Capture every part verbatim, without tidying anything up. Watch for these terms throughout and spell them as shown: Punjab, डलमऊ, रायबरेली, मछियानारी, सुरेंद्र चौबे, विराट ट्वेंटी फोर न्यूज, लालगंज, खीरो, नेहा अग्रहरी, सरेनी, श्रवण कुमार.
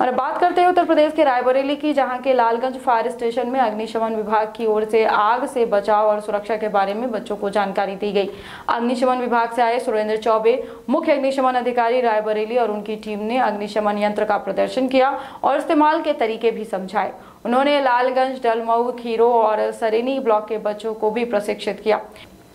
और बात करते हैं उत्तर प्रदेश के रायबरेली की, जहां के लालगंज फायर स्टेशन में अग्निशमन विभाग की ओर से आग से बचाव और सुरक्षा के बारे में बच्चों को जानकारी दी गई। अग्निशमन विभाग से आए सुरेंद्र चौबे, मुख्य अग्निशमन अधिकारी रायबरेली, और उनकी टीम ने अग्निशमन यंत्र का प्रदर्शन किया और इस्तेमाल के तरीके भी समझाए। उन्होंने लालगंज, डलमऊ, खीरो और सरेनी ब्लॉक के बच्चों को भी प्रशिक्षित किया।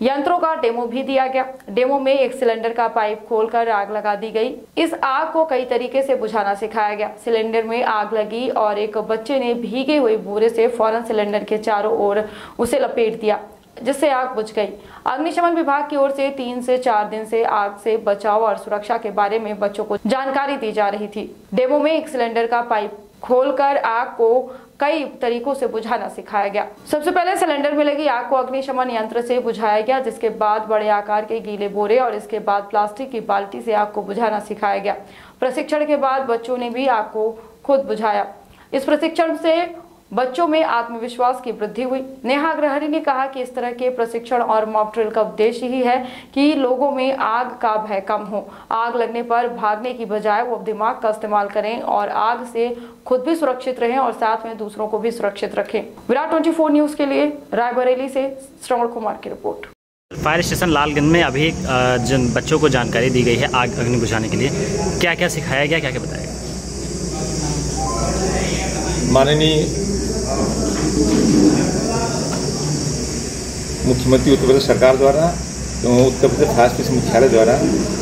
यंत्रों का डेमो भी दिया गया। डेमो में एक सिलेंडर का पाइप खोलकर आग लगा दी गई। इस आग को कई तरीके से बुझाना सिखाया गया। सिलेंडर में आग लगी और एक बच्चे ने भीगे हुए बोरे से फौरन सिलेंडर के चारों ओर उसे लपेट दिया, जिससे आग बुझ गई। अग्निशमन विभाग की ओर से तीन से चार दिन से आग से बचाव और सुरक्षा के बारे में बच्चों को जानकारी दी जा रही थी। डेमो में एक सिलेंडर का पाइप खोलकर आग को कई तरीकों से बुझाना सिखाया गया। सबसे पहले सिलेंडर में लगी आग को अग्निशमन यंत्र से बुझाया गया, जिसके बाद बड़े आकार के गीले बोरे और इसके बाद प्लास्टिक की बाल्टी से आग को बुझाना सिखाया गया। प्रशिक्षण के बाद बच्चों ने भी आग को खुद बुझाया। इस प्रशिक्षण से बच्चों में आत्मविश्वास की वृद्धि हुई। नेहा अग्रहरी ने कहा कि इस तरह के प्रशिक्षण और मॉक ड्रिल का उद्देश्य ही है कि लोगों में आग का भय कम हो। आग लगने पर भागने की बजाय वो दिमाग का इस्तेमाल करें और आग से खुद भी सुरक्षित रहें और साथ में दूसरों को भी सुरक्षित रखें। विराट ट्वेंटी फोर न्यूज के लिए रायबरेली से श्रवण कुमार की रिपोर्ट। फायर स्टेशन लालगंज में अभी जिन बच्चों को जानकारी दी गई है आग अग्नि बुझाने के लिए, क्या क्या सिखाया गया, क्या क्या बताया गया? माननीय मुख्यमंत्री उत्तर प्रदेश सरकार द्वारा एवं उत्तर प्रदेश फायर स्टेशन मुख्यालय द्वारा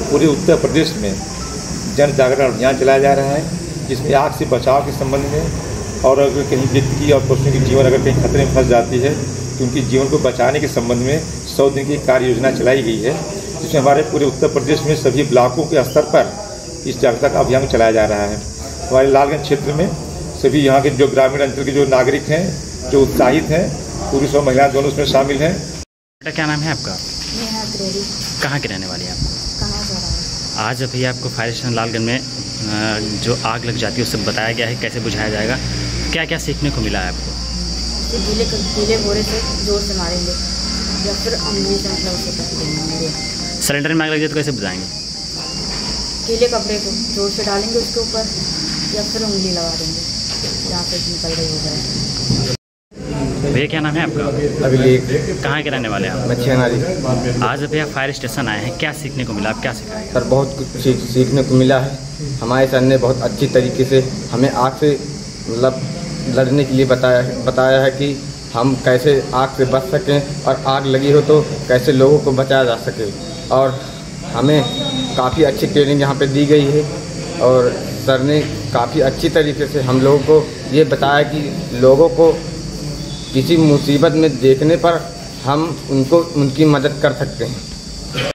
पूरे उत्तर प्रदेश में जन जागरण अभियान चलाया जा रहा है, जिसमें आग से बचाव के संबंध में और अगर कहीं व्यक्ति की और पशुओं के जीवन अगर कहीं खतरे में फंस जाती है तो उनके जीवन को बचाने के संबंध में सौ दिन की कार्य योजना चलाई गई है, जिसमें हमारे पूरे उत्तर प्रदेश में सभी ब्लॉकों के स्तर पर इस जागरूकता का अभियान चलाया जा रहा है। हमारे लालगंज क्षेत्र में सभी यहाँ के जो ग्रामीण अंचल के जो नागरिक हैं, जो उत्साहित हैं, पुरुष और महिला दोनों उसमें शामिल हैं। बेटा क्या नाम है आपका? नेहा अग्रहरी। कहाँ के रहने वाली हैं आप? कहाँ जा रहा है? आज अभी आपको फायर स्टेशन लालगंज में जो आग लग जाती है उससे बताया गया है कैसे बुझाया जाएगा, क्या क्या सीखने को मिला है आपको? गीले गीले बोरे से जोर से मारेंगे या फिर सिलेंडर में आग लग जाए तो कैसे बुझाएंगे? गीले कपड़े को जोर से डालेंगे उसके ऊपर या फिर उंगली लगा देंगे यहाँ से निकल रही होगा। भैया क्या नाम है आपका? अभिलेख। कहाँ के रहने वाले हैं आप? मछियानारी। आज भैया फायर स्टेशन आए हैं, क्या सीखने को मिला, आप क्या सिखाए? सर बहुत कुछ सीख, सीखने को मिला है। हमारे सर ने बहुत अच्छी तरीके से हमें आग से मतलब लड़ने के लिए बताया बताया है कि हम कैसे आग से बच सकें और आग लगी हो तो कैसे लोगों को बचाया जा सके, और हमें काफ़ी अच्छी ट्रेनिंग यहाँ पर दी गई है। और सर ने काफ़ी अच्छी तरीके से हम लोगों को ये बताया कि लोगों को किसी मुसीबत में देखने पर हम उनको उनकी मदद कर सकते हैं।